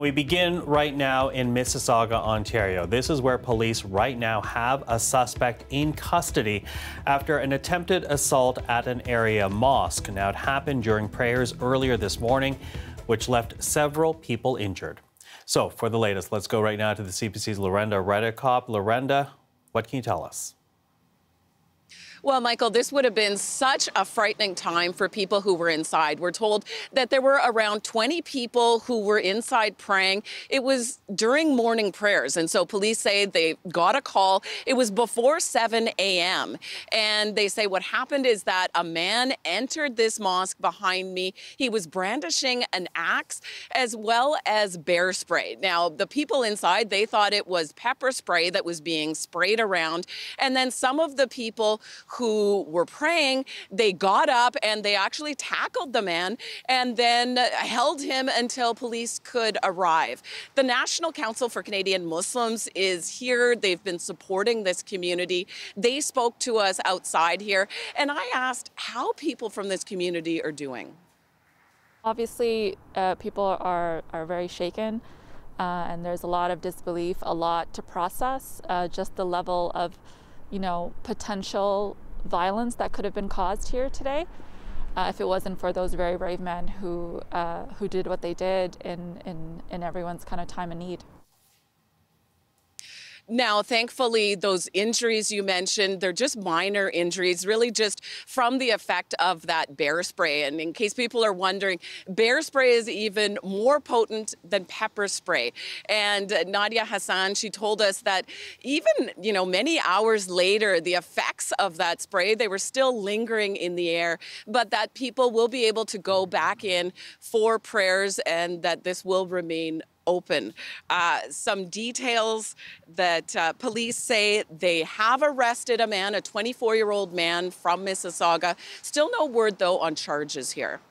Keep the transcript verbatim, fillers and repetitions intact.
We begin right now in Mississauga, Ontario. This is where police right now have a suspect in custody after an attempted assault at an area mosque. Now, it happened during prayers earlier this morning, which left several people injured. So for the latest, let's go right now to the C B C's Lorenda Redekop. Lorenda, what can you tell us? Well, Michael, this would have been such a frightening time for people who were inside. We're told that there were around twenty people who were inside praying. It was during morning prayers, and so police say they got a call. It was before seven A M And they say what happened is that a man entered this mosque behind me. He was brandishing an axe as well as bear spray. Now, the people inside, they thought it was pepper spray that was being sprayed around. And then some of the people who were praying, they got up and they actually tackled the man and then held him until police could arrive. The National Council for Canadian Muslims is here. They've been supporting this community. They spoke to us outside here, and I asked how people from this community are doing. Obviously, uh, people are, are very shaken, uh, and there's a lot of disbelief, a lot to process, uh, just the level of you know, potential violence that could have been caused here today uh, if it wasn't for those very brave men who uh, who did what they did in, in, in everyone's kind of time of need. Now, thankfully, those injuries you mentioned, they're just minor injuries, really just from the effect of that bear spray. And in case people are wondering, bear spray is even more potent than pepper spray. And Nadia Hassan, she told us that even, you know, many hours later, the effects of that spray, they were still lingering in the air, but that people will be able to go back in for prayers and that this will remain open. Uh, some details that uh, police say they have arrested a man, a twenty-four-year-old man from Mississauga. Still no word, though, on charges here.